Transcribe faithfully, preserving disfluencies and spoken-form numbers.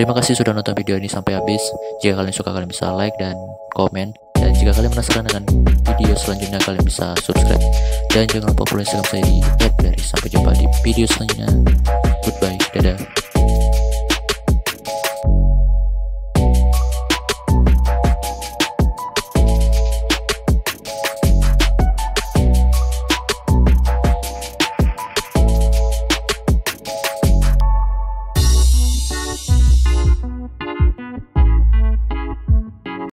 Terima kasih sudah nonton video ini sampai habis. Jika kalian suka, kalian bisa like dan komen. Dan jika kalian penasaran dengan video selanjutnya, kalian bisa subscribe. Dan jangan lupa follow Instagram saya di et dari. Sampai jumpa di video selanjutnya. Goodbye, dadah.